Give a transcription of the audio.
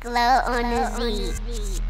glow on a Z.